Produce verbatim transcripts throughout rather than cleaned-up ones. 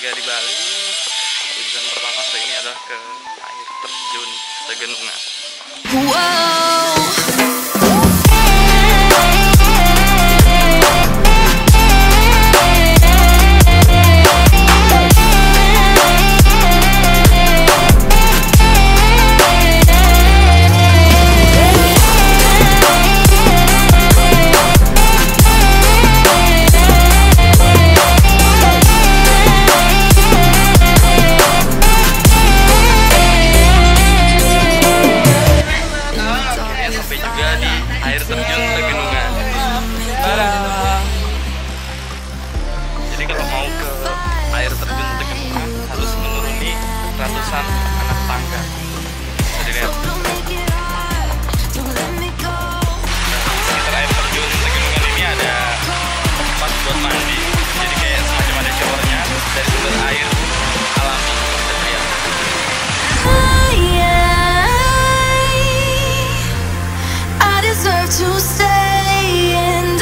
ketiga di Bali. Kunjungan pertama hari ini adalah ke air terjun Tegenungan. Wow. Ratusan anak tangga bisa dilihat sekitar air terjun Tegenungan ini. Ada tempat buat mandi, jadi kayak semacam ada showernya dari sumber air alami. Bisa dilihat I deserve to stay and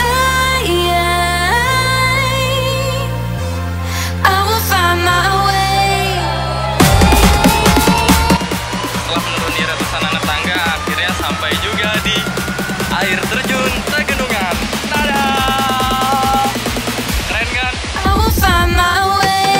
air terjun Tegenungan. Dadah. Keren kan? I will find my way.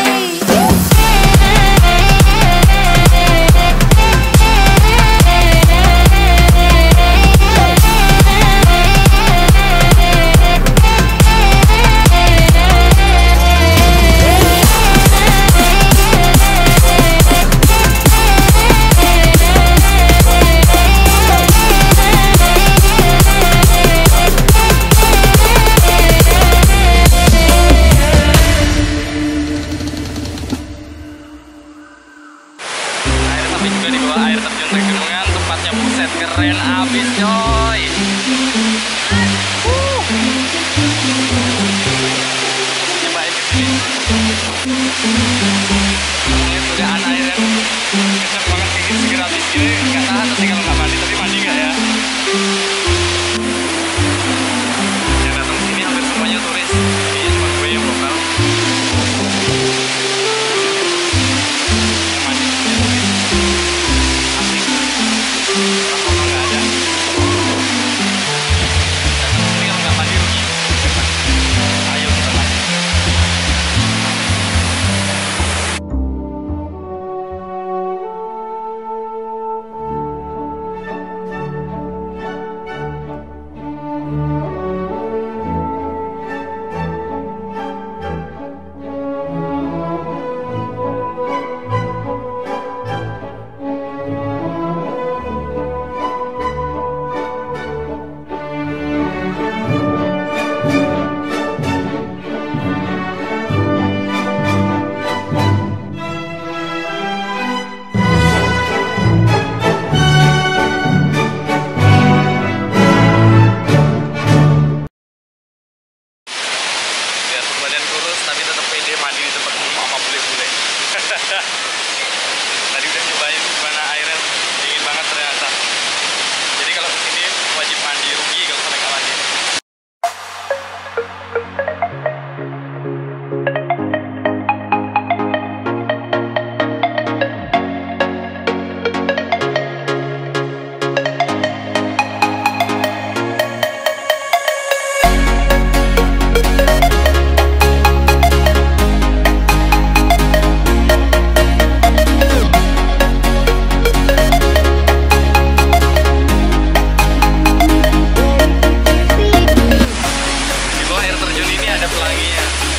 Juga di bawah air terjun Tegenungan, tempatnya buset keren abis coy. Wuh. Cobain kesini. Lihat godaan airnya, kecap banget kayak gini gratis gini. Gak tahan nanti kalau gak mandi, tapi mandi gak ya? Yang datang sini hampir semuanya turis. Iya, cuma gue yang lokal. Tadi udah nyobain gimana airnya dingin banget ternyata. Jadi kalau kesini wajib mandi, rugi kalau sampai nggak mandi. Pelanginya